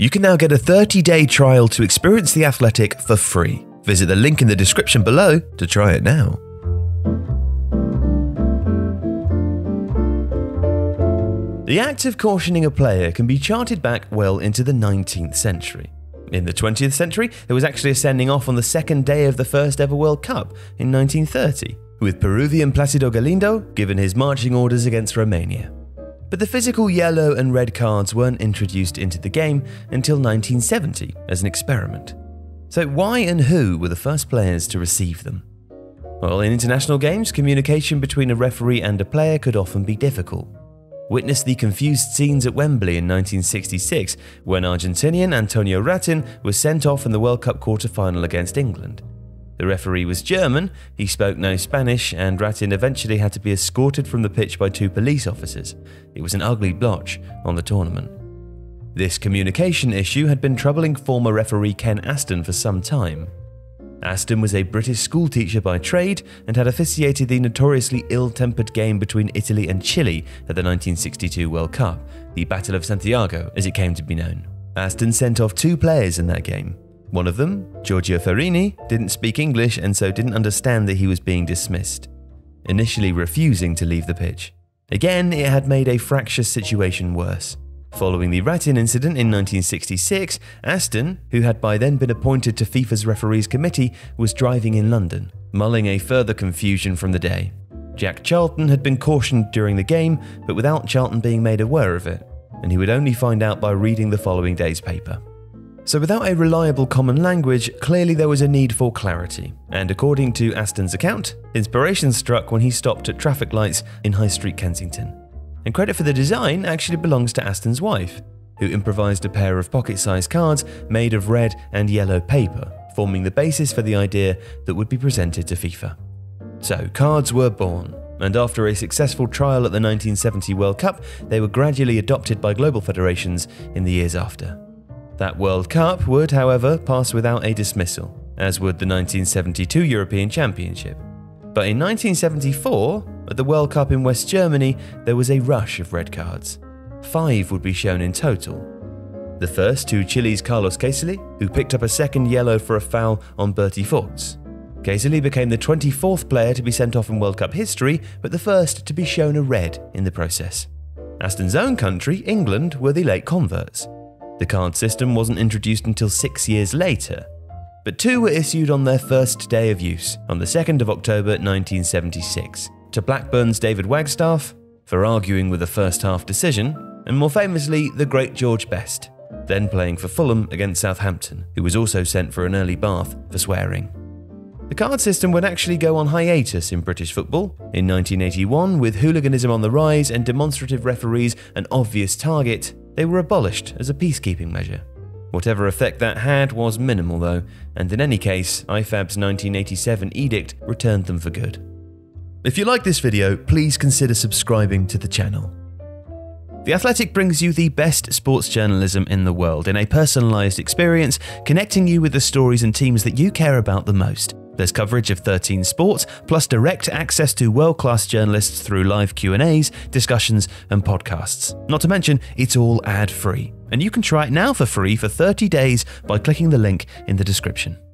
You can now get a 30-day trial to experience The Athletic for free. Visit the link in the description below to try it now. The act of cautioning a player can be charted back well into the 19th century. In the 20th century, there was actually a sending off on the second day of the first ever World Cup in 1930, with Peruvian Placido Galindo given his marching orders against Romania. But the physical yellow and red cards weren't introduced into the game until 1970 as an experiment. So why and who were the first players to receive them? Well, in international games, communication between a referee and a player could often be difficult. Witness the confused scenes at Wembley in 1966 when Argentinian Antonio Rattin was sent off in the World Cup quarter-final against England. The referee was German, he spoke no Spanish, and Rattin eventually had to be escorted from the pitch by two police officers. It was an ugly blotch on the tournament. This communication issue had been troubling former referee Ken Aston for some time. Aston was a British schoolteacher by trade and had officiated the notoriously ill-tempered game between Italy and Chile at the 1962 World Cup, the Battle of Santiago as it came to be known. Aston sent off two players in that game. One of them, Giorgio Ferrini, didn't speak English and so didn't understand that he was being dismissed, initially refusing to leave the pitch. Again, it had made a fractious situation worse. Following the Rattin incident in 1966, Aston, who had by then been appointed to FIFA's referees committee, was driving in London, mulling a further confusion from the day. Jack Charlton had been cautioned during the game, but without Charlton being made aware of it, and he would only find out by reading the following day's paper. So without a reliable common language, clearly there was a need for clarity, and according to Aston's account, inspiration struck when he stopped at traffic lights in High Street Kensington. And credit for the design actually belongs to Aston's wife, who improvised a pair of pocket-sized cards made of red and yellow paper, forming the basis for the idea that would be presented to FIFA. So cards were born, and after a successful trial at the 1970 World Cup, they were gradually adopted by global federations in the years after. That World Cup would, however, pass without a dismissal, as would the 1972 European Championship. But in 1974, at the World Cup in West Germany, there was a rush of red cards. 5 would be shown in total. The first to Chile's Carlos Caszely, who picked up a second yellow for a foul on Berti Vogts. Caszely became the 24th player to be sent off in World Cup history, but the first to be shown a red in the process. Aston's own country, England, were the late converts. The card system wasn't introduced until 6 years later, but 2 were issued on their first day of use, on the 2nd of October 1976. To Blackburn's David Wagstaff for arguing with a first-half decision, and more famously, the great George Best, then playing for Fulham against Southampton, who was also sent for an early bath for swearing. The card system would actually go on hiatus in British football in 1981, with hooliganism on the rise and demonstrative referees an obvious target. They were abolished as a peacekeeping measure. Whatever effect that had was minimal though, and in any case, IFAB's 1987 edict returned them for good. If you like this video, please consider subscribing to the channel. The Athletic brings you the best sports journalism in the world in a personalised experience, connecting you with the stories and teams that you care about the most. There's coverage of 13 sports, plus direct access to world-class journalists through live Q&As, discussions and podcasts. Not to mention, it's all ad-free. And you can try it now for free for 30 days by clicking the link in the description.